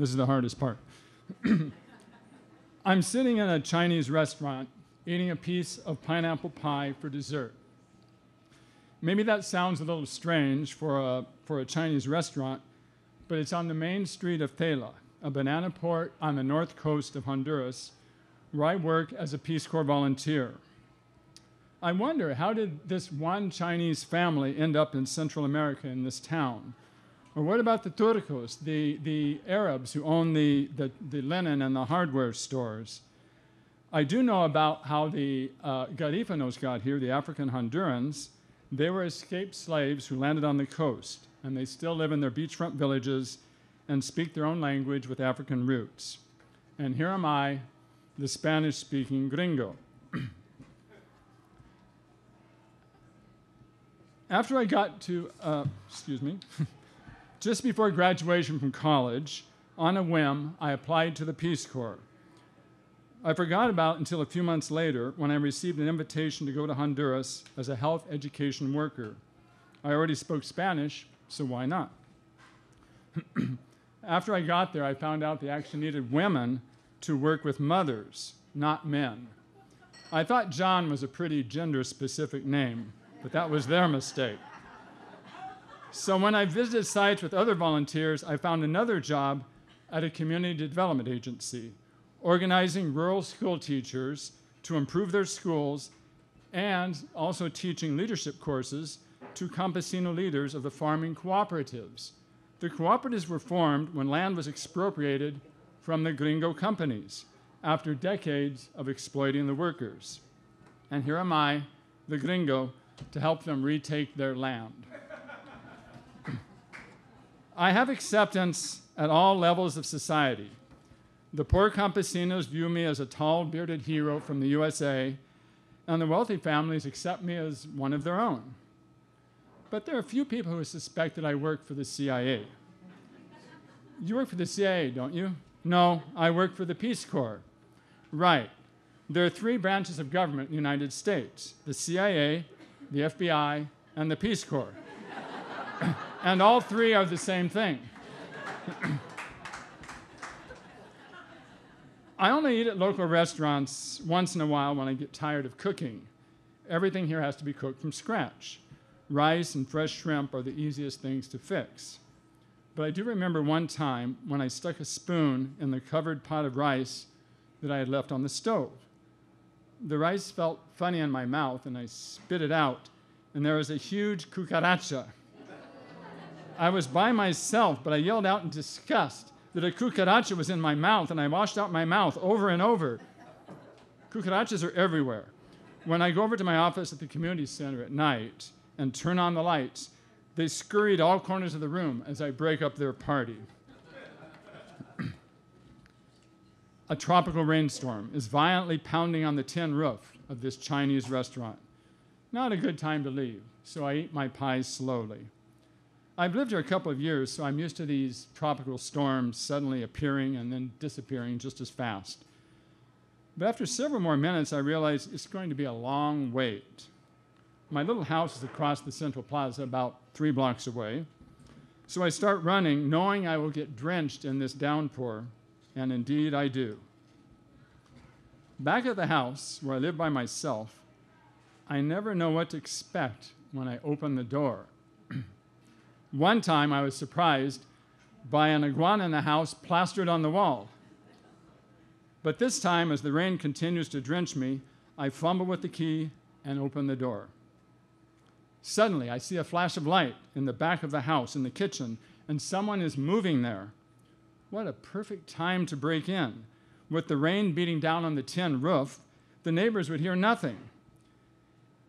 This is the hardest part. I'm sitting in a Chinese restaurant eating a piece of pineapple pie for dessert. Maybe that sounds a little strange for a Chinese restaurant, but it's on the main street of Tela, a banana port on the north coast of Honduras, where I work as a Peace Corps volunteer. I wonder, how did this one Chinese family end up in Central America in this town? Or what about the Turcos, the Arabs who own the linen and the hardware stores? I do know about how the Garífanos got here, the African Hondurans. They were escaped slaves who landed on the coast, and they still live in their beachfront villages and speak their own language with African roots. And here am I, the Spanish-speaking gringo. After I got to, just before graduation from college, on a whim, I applied to the Peace Corps. I forgot about until a few months later when I received an invitation to go to Honduras as a health education worker. I already spoke Spanish, so why not? After I got there, I found out they actually needed women to work with mothers, not men. I thought John was a pretty gender-specific name, but that was their mistake. So when I visited sites with other volunteers, I found another job at a community development agency, organizing rural school teachers to improve their schools and also teaching leadership courses to campesino leaders of the farming cooperatives. The cooperatives were formed when land was expropriated from the gringo companies after decades of exploiting the workers. And here am I, the gringo, to help them retake their land. I have acceptance at all levels of society. The poor campesinos view me as a tall, bearded hero from the USA, and the wealthy families accept me as one of their own. But there are few people who suspect that I work for the CIA. You work for the CIA, don't you? No, I work for the Peace Corps. Right. There are three branches of government in the United States: the CIA, the FBI, and the Peace Corps. And all three are the same thing. I only eat at local restaurants once in a while when I get tired of cooking. Everything here has to be cooked from scratch. Rice and fresh shrimp are the easiest things to fix. But I do remember one time when I stuck a spoon in the covered pot of rice that I had left on the stove. The rice felt funny in my mouth, and I spit it out, and there was a huge cucaracha. I was by myself, but I yelled out in disgust that a cucaracha was in my mouth, and I washed out my mouth over and over. Cucarachas are everywhere. When I go over to my office at the community center at night and turn on the lights, they scurry to all corners of the room as I break up their party. A tropical rainstorm is violently pounding on the tin roof of this Chinese restaurant. Not a good time to leave, so I eat my pie slowly. I've lived here a couple of years, so I'm used to these tropical storms suddenly appearing and then disappearing just as fast. But after several more minutes, I realized it's going to be a long wait. My little house is across the central plaza, about 3 blocks away. So I start running, knowing I will get drenched in this downpour, and indeed I do. Back at the house, where I live by myself, I never know what to expect when I open the door. One time, I was surprised by an iguana in the house plastered on the wall. But this time, as the rain continues to drench me, I fumble with the key and open the door. Suddenly, I see a flash of light in the back of the house, in the kitchen, and someone is moving there. What a perfect time to break in. With the rain beating down on the tin roof, the neighbors would hear nothing.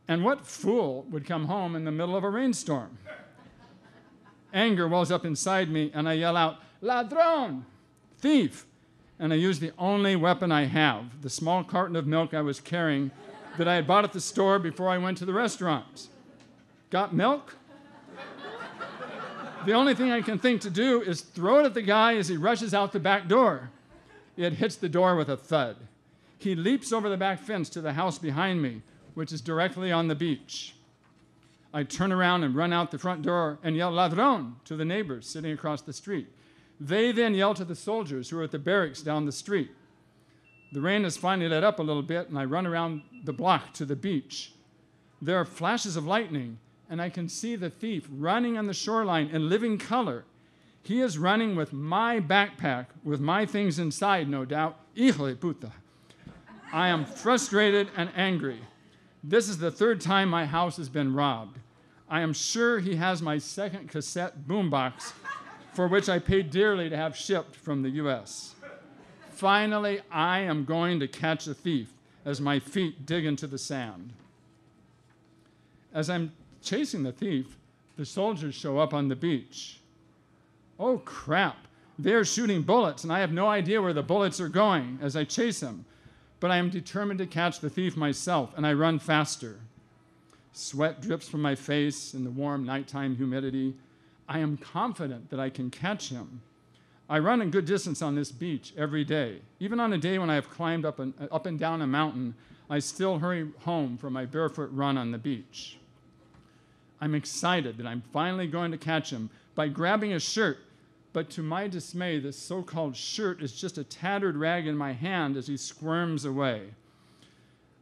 And what fool would come home in the middle of a rainstorm? Anger wells up inside me, and I yell out, "Ladrón, thief!" And I use the only weapon I have, the small carton of milk I was carrying that I had bought at the store before I went to the restaurant. Got milk? The only thing I can think to do is throw it at the guy as he rushes out the back door. It hits the door with a thud. He leaps over the back fence to the house behind me, which is directly on the beach. I turn around and run out the front door and yell "Ladrón" to the neighbors sitting across the street. They then yell to the soldiers who are at the barracks down the street. The rain has finally let up a little bit, and I run around the block to the beach. There are flashes of lightning, and I can see the thief running on the shoreline in living color. He is running with my backpack, with my things inside, no doubt. Hijo de puta. I am frustrated and angry. This is the third time my house has been robbed. I am sure he has my second cassette boombox, for which I paid dearly to have shipped from the U.S. Finally, I am going to catch a thief as my feet dig into the sand. As I'm chasing the thief, the soldiers show up on the beach. Oh, crap. They're shooting bullets, and I have no idea where the bullets are going as I chase them. But I am determined to catch the thief myself, and I run faster. Sweat drips from my face in the warm nighttime humidity. I am confident that I can catch him. I run a good distance on this beach every day. Even on a day when I have climbed up and down a mountain, I still hurry home for my barefoot run on the beach. I'm excited that I'm finally going to catch him by grabbing a shirt, but to my dismay, this so-called shirt is just a tattered rag in my hand as he squirms away.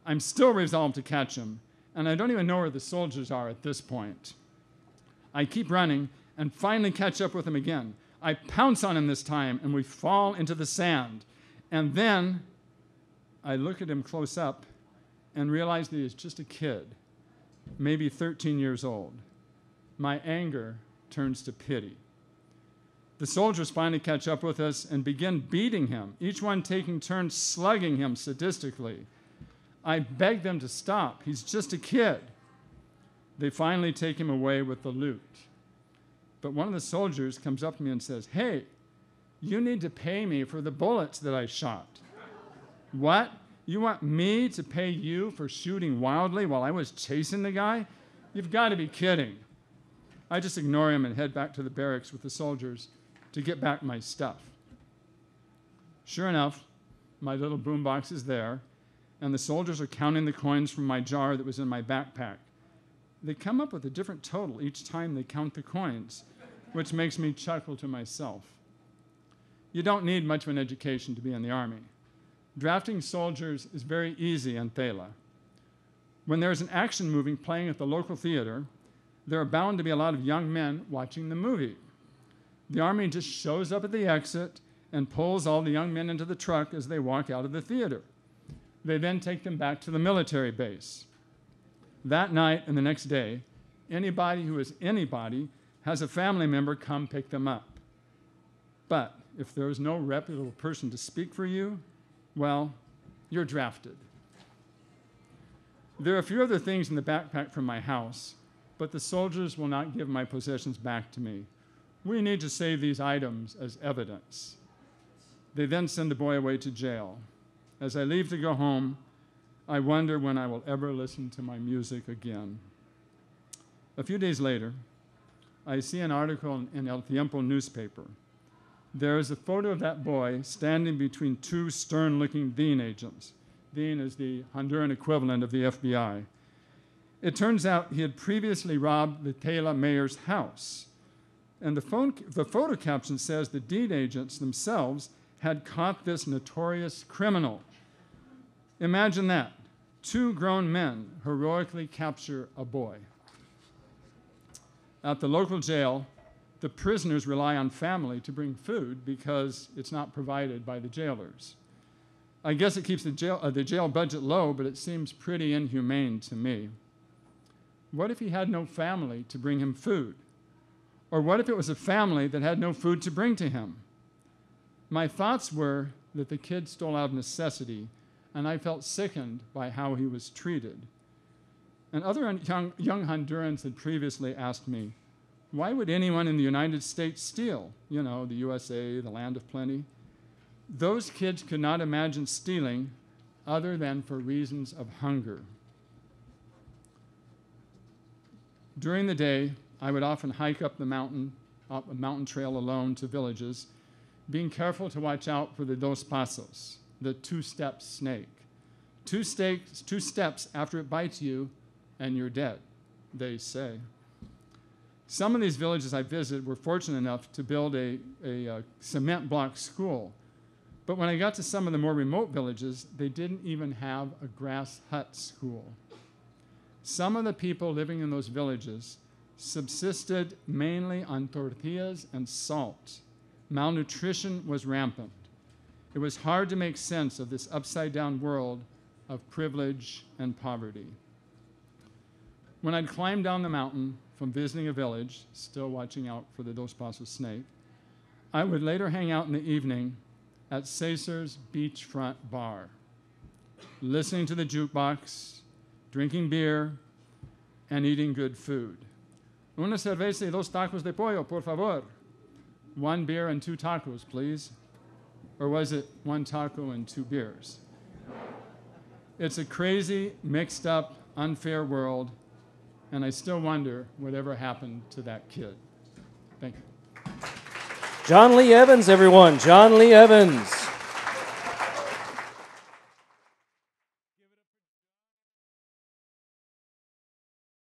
I'm still resolved to catch him, and I don't even know where the soldiers are at this point. I keep running and finally catch up with him again. I pounce on him this time, and we fall into the sand. And then I look at him close up and realize that he's just a kid, maybe 13 years old. My anger turns to pity. The soldiers finally catch up with us and begin beating him, each one taking turns slugging him sadistically. I beg them to stop. He's just a kid. They finally take him away with the loot. But one of the soldiers comes up to me and says, "Hey, you need to pay me for the bullets that I shot." What? You want me to pay you for shooting wildly while I was chasing the guy? You've got to be kidding. I just ignore him and head back to the barracks with the soldiers to get back my stuff. Sure enough, my little boombox is there, and the soldiers are counting the coins from my jar that was in my backpack. They come up with a different total each time they count the coins, which makes me chuckle to myself. You don't need much of an education to be in the Army. Drafting soldiers is very easy in Thela. When there is an action movie playing at the local theater, there are bound to be a lot of young men watching the movie. The Army just shows up at the exit and pulls all the young men into the truck as they walk out of the theater. They then take them back to the military base. That night and the next day, anybody who is anybody has a family member come pick them up. But if there is no reputable person to speak for you, well, you're drafted. There are a few other things in the backpack from my house, but the soldiers will not give my possessions back to me. We need to save these items as evidence. They then send the boy away to jail. As I leave to go home, I wonder when I will ever listen to my music again. A few days later, I see an article in El Tiempo newspaper. There is a photo of that boy standing between two stern-looking DEA agents. DEA is the Honduran equivalent of the FBI. It turns out he had previously robbed the Thela mayor's house. And the photo caption says the DEA agents themselves had caught this notorious criminal. Imagine that. Two grown men heroically capture a boy. At the local jail, the prisoners rely on family to bring food because it's not provided by the jailers. I guess it keeps the jail budget low, but it seems pretty inhumane to me. What if he had no family to bring him food? Or what if it was a family that had no food to bring to him? My thoughts were that the kid stole out of necessity, and I felt sickened by how he was treated. And other young Hondurans had previously asked me, why would anyone in the United States steal? You know, the USA, the land of plenty. Those kids could not imagine stealing other than for reasons of hunger. During the day, I would often hike up a mountain trail alone to villages, being careful to watch out for the dos pasos, the two-step snake. Two steps after it bites you, and you're dead, they say. Some of these villages I visited were fortunate enough to build a cement block school. But when I got to some of the more remote villages, they didn't even have a grass hut school. Some of the people living in those villages subsisted mainly on tortillas and salt. Malnutrition was rampant. It was hard to make sense of this upside-down world of privilege and poverty. When I'd climbed down the mountain from visiting a village, still watching out for the dos pasos snake, I would later hang out in the evening at Cesar's beachfront bar, listening to the jukebox, drinking beer, and eating good food. Una cerveza y dos tacos de pollo, por favor. One beer and two tacos, please. Or was it one taco and two beers? It's a crazy, mixed up, unfair world, and I still wonder whatever happened to that kid. Thank you. John Lee Evans, everyone. John Lee Evans.